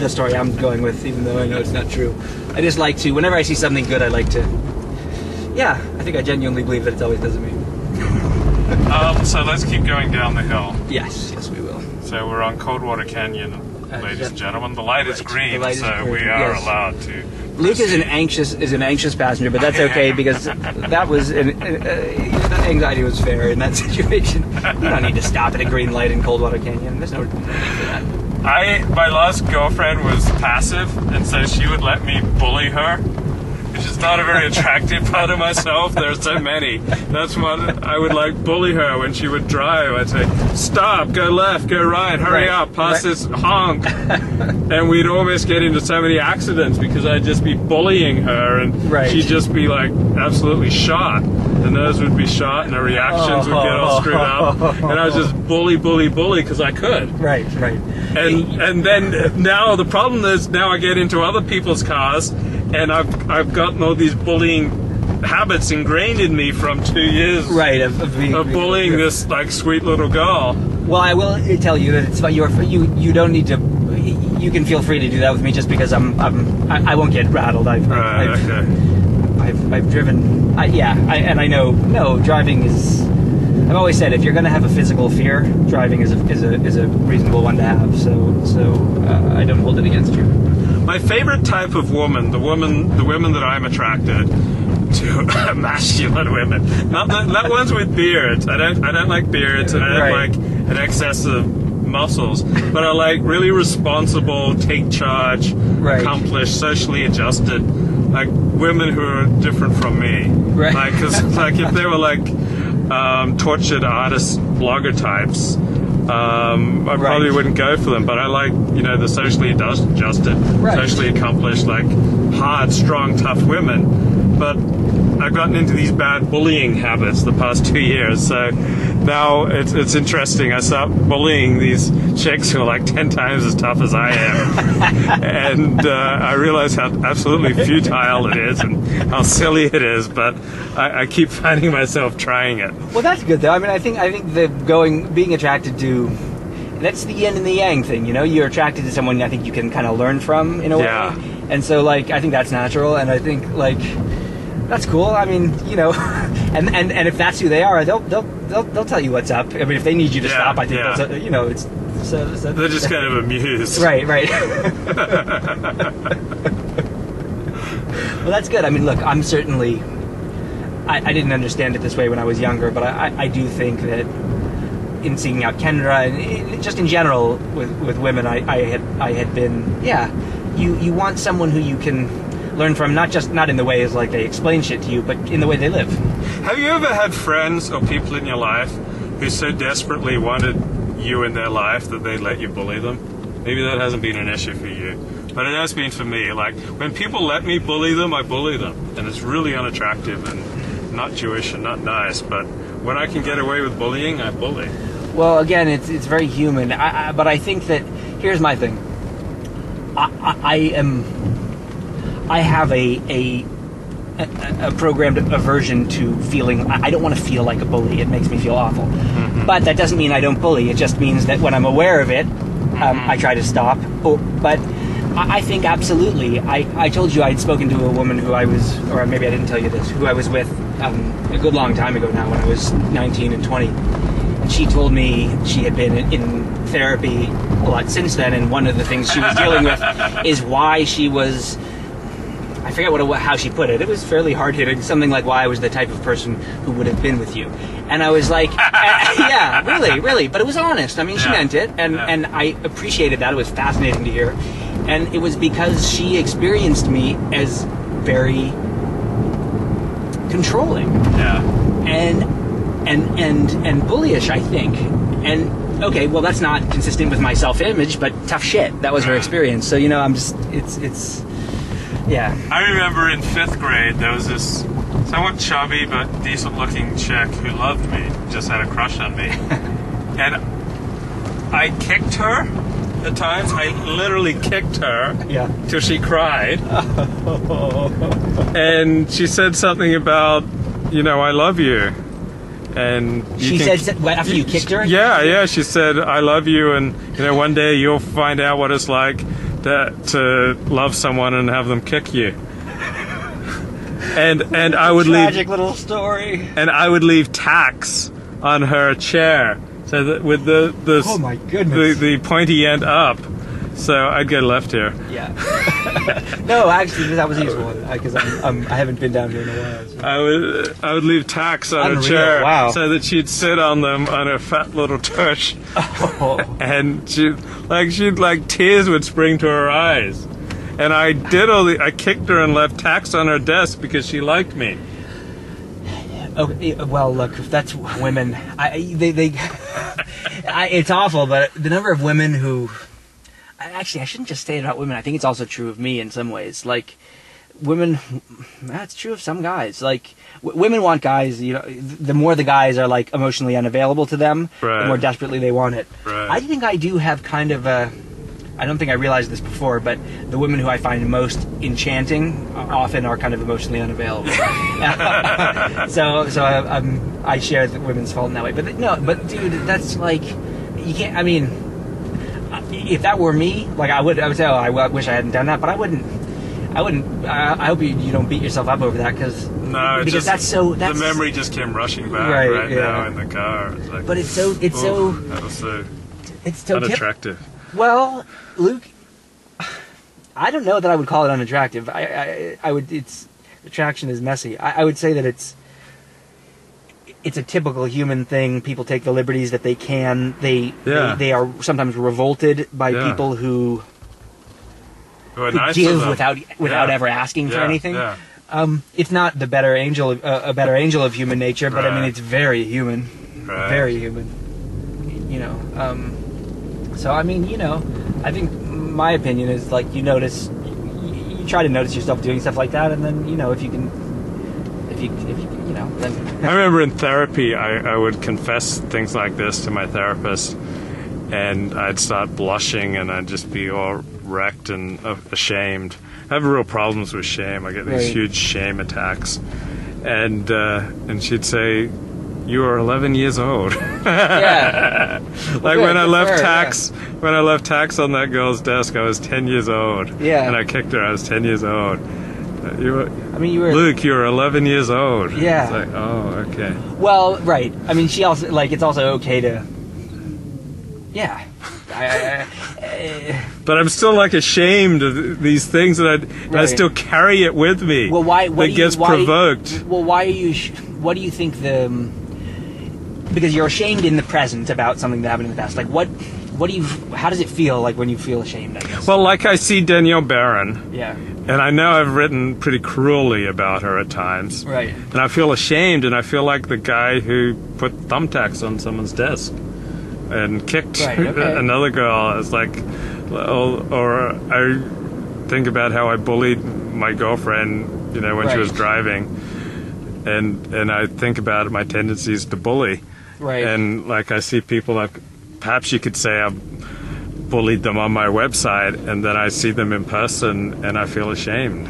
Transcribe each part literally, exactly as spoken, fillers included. the story I'm going with, even though I know it's not true. I just like to, whenever I see something good, I like to, yeah, I think I genuinely believe that it's always because of me. um, so let's keep going down the hill. Yes, yes we will. So we're on Coldwater Canyon, uh, ladies yep. and gentlemen. The light right. is green, the light so is green. we are yes. allowed to Luke proceed. is an anxious is an anxious passenger, but that's okay because that was, an, an, uh, that anxiety was fair in that situation. You don't need to stop at a green light in Coldwater Canyon. There's no need for that. I, my last girlfriend was passive, and so she would let me bully her, which is not a very attractive part of myself. There are so many. That's what I would like, bully her when she would drive. I'd say, stop, go left, go right, hurry right. up, pass right. this honk. And we'd almost get into so many accidents because I'd just be bullying her, and right. she'd just be like absolutely shot. The nerves would be shot and the reactions oh, would get all screwed up. Oh, oh, oh, and I was just bully, bully, bully because I could. Right, right. And and then now the problem is now I get into other people's cars and I've, I've gotten all these bullying habits ingrained in me from two years right, of, of, being, of bullying being, this like sweet little girl. Well, I will tell you that it's about your, you, you don't need to, you can feel free to do that with me just because I'm, I'm, I, I won't get rattled. I've, right, I've, okay. I've, I've driven, I, yeah, I, and I know, no, driving is, I've always said, if you're going to have a physical fear, driving is a, is a, is a reasonable one to have, so so uh, I don't hold it against you. My favorite type of woman, the woman, the women that I'm attracted to, masculine women, not, the, not ones with beards, I don't, I don't like beards, and I don't right. like an excess of muscles, but I like really responsible, take charge, right. accomplished, socially adjusted, like women who are different from me, right. like, cause, like if they were like um, tortured artist blogger types, um, I right. probably wouldn't go for them. But I like, you know, the socially adjusted, right. socially accomplished, like hard, strong, tough women. But I've gotten into these bad bullying habits the past two years, so now it's it's interesting. I start bullying these chicks who are like ten times as tough as I am, and uh, I realize how absolutely futile it is and how silly it is. But I, I keep finding myself trying it. Well, that's good though. I mean, I think I think the going being attracted to that's the yin and the yang thing. You know, you're attracted to someone I think you can kind of learn from in a yeah. way, and so like I think that's natural, and I think like. That's cool. I mean, you know, and, and, and if that's who they are, they'll they'll they'll they'll tell you what's up. I mean, if they need you to yeah, stop, I think yeah. that's, you know, it's so, so, they're just kind of amused. Right, right. Well, that's good. I mean, look, I'm certainly, I, I didn't understand it this way when I was younger, but I, I, I do think that in seeking out Kendra and in, just in general with with women, I, I had I had been yeah, you you want someone who you can. Learn from, not just not in the way as like they explain shit to you, but in the way they live. Have you ever had friends or people in your life who so desperately wanted you in their life that they let you bully them? Maybe that hasn't been an issue for you, but it has been for me. Like when people let me bully them, I bully them, and it's really unattractive and not Jewish and not nice. But when I can get away with bullying, I bully. Well, again, it's it's very human. I, I, but I think that here's my thing. I, I, I am. I have a a, a, a programmed aversion to feeling. I don't want to feel like a bully. It makes me feel awful. Mm-hmm. But that doesn't mean I don't bully. It just means that when I'm aware of it, um, I try to stop. Oh, but I, I think absolutely. I, I told you I'd spoken to a woman who I was, or maybe I didn't tell you this, who I was with um, a good long time ago now when I was nineteen and twenty. And she told me she had been in, in therapy a lot since then, and one of the things she was dealing with is why she was... I forget what how she put it. It was fairly hard-hitting. Something like, why I was the type of person who would have been with you. And I was like, yeah, really, really. But it was honest. I mean, yeah. she meant it. And, yeah. and I appreciated that. It was fascinating to hear. And it was because she experienced me as very controlling. Yeah. And, and, and, and bullyish, I think. And, okay, well, that's not consistent with my self-image, but tough shit. That was her experience. So, you know, I'm just, it's, it's... Yeah. I remember in fifth grade there was this somewhat chubby but decent looking chick who loved me, just had a crush on me. And I kicked her at times. I literally kicked her yeah. till she cried. And she said something about, you know, I love you. And you she can, said what, after you, you kicked her? Yeah, yeah, she said I love you and you know one day you'll find out what it's like that to love someone and have them kick you. And and I would leave tragic little story. And I would leave tacks on her chair, so that with the the oh my goodness the, the pointy end up. So I'd go left here. Yeah. No, actually, that was a useful one because I'm, I'm, I haven't been down here in a while. So. I would I would leave tacks on Unreal. her chair wow. so that she'd sit on them on her fat little tush, oh. and she like she'd like tears would spring to her eyes. And I did all the. I kicked her and left tacks on her desk because she liked me. Okay, well, look, if that's women, I they they, I, it's awful. But the number of women who, actually, I shouldn't just say it about women. I think it's also true of me in some ways. Like, women, that's true of some guys. Like, w women want guys. You know, the more the guys are like emotionally unavailable to them, right. the more desperately they want it. Right. I think I do have kind of a. I don't think I realized this before, but the women who I find most enchanting often are kind of emotionally unavailable. so, so I, I'm, I share the women's fault in that way. But no, but dude, that's like, you can't. I mean, if that were me, like I would, I would say, oh, I, I wish I hadn't done that. But I wouldn't. I wouldn't. I, I hope you, you don't beat yourself up over that because no, because just, that's so. That's, the memory just came rushing back right, right yeah. now in the car. It's like, but it's so. It's oh, so. That was so. It's so unattractive. Well, Luke, I don't know that I would call it unattractive. I, I, I would. It's attraction is messy. I, I would say that it's, it's a typical human thing. People take the liberties that they can. They, yeah. they, they are sometimes revolted by yeah. people who, who, are who nice give without without yeah. ever asking yeah. for anything. Yeah. Um, it's not the better angel, of, uh, a better angel of human nature, but right. I mean, it's very human, right. very human. You know. Um, So, I mean, you know, I think my opinion is, like, you notice, you, you try to notice yourself doing stuff like that, and then, you know, if you can, if you, if you, you know, then... I remember in therapy, I, I would confess things like this to my therapist, and I'd start blushing, and I'd just be all wrecked and ashamed. I have real problems with shame. I get these right. huge shame attacks. And, uh, and she'd say... You are eleven years old. Yeah. Like well, good, when I left her, tax, yeah. when I left tax on that girl's desk, I was ten years old. Yeah. And I kicked her. I was ten years old. You were. I mean, you were. Luke, you were eleven years old. Yeah. It's like, oh, okay. Well, right. I mean, she also like it's also okay to. Yeah. I, I, I, but I'm still like ashamed of these things that I right. I still carry it with me. Well, why? What that do you, gets why, provoked. Well, why are you? Sh what do you think the? Um, Because you're ashamed in the present about something that happened in the past. Like, what, what do you, how does it feel like when you feel ashamed, I guess? Well, like I see Danielle Barron. Yeah. And I know I've written pretty cruelly about her at times. Right. And I feel ashamed, and I feel like the guy who put thumbtacks on someone's desk and kicked right, okay. another girl. It's like, or, or I think about how I bullied my girlfriend, you know, when right. she was driving. And, and I think about it, my tendencies to bully. Right. And like I see people, like perhaps you could say I've bullied them on my website, and then I see them in person, and I feel ashamed.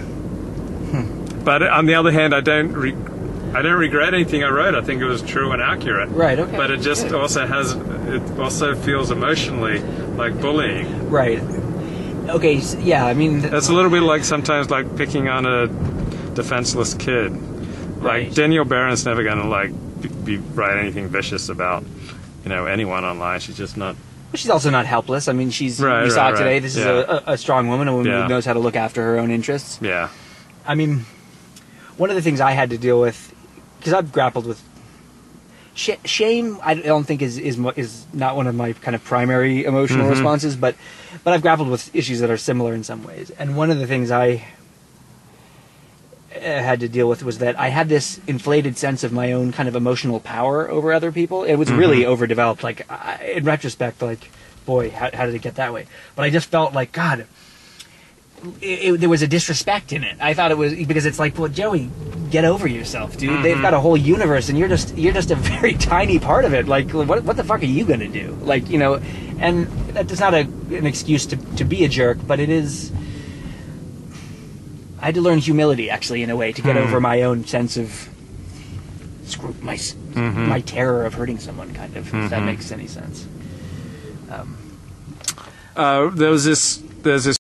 Hmm. But on the other hand, I don't, re I don't regret anything I wrote. I think it was true and accurate. Right. Okay. But it just Good. also has, it also feels emotionally like bullying. Right. Okay. So, yeah. I mean, th that's a little bit like sometimes like picking on a defenseless kid. Right. Like Danielle Barron's never gonna like. Be write anything vicious about, you know, anyone online. She's just not. Well, she's also not helpless. I mean, she's. Right, we saw right, it today. Right. This yeah. is a, a strong woman, a woman yeah. who knows how to look after her own interests. Yeah. I mean, one of the things I had to deal with, because I've grappled with sh shame. I don't think is is is not one of my kind of primary emotional mm-hmm. responses, but but I've grappled with issues that are similar in some ways. And one of the things I had to deal with was that I had this inflated sense of my own kind of emotional power over other people. It was mm-hmm. really overdeveloped. Like I, in retrospect, like, boy, how, how did it get that way? But I just felt like, God, it, it, there was a disrespect in it. I thought it was because it's like, well, Joey, get over yourself, dude. Mm-hmm. They've got a whole universe, and you're just you're just a very tiny part of it. Like, what what the fuck are you gonna do? Like, you know, and that's not a, an excuse to to be a jerk, but it is. I had to learn humility, actually, in a way, to get mm. over my own sense of screw, my mm-hmm. my terror of hurting someone, kind of. Mm-hmm. If that makes any sense. Um, uh, there was this. There's this.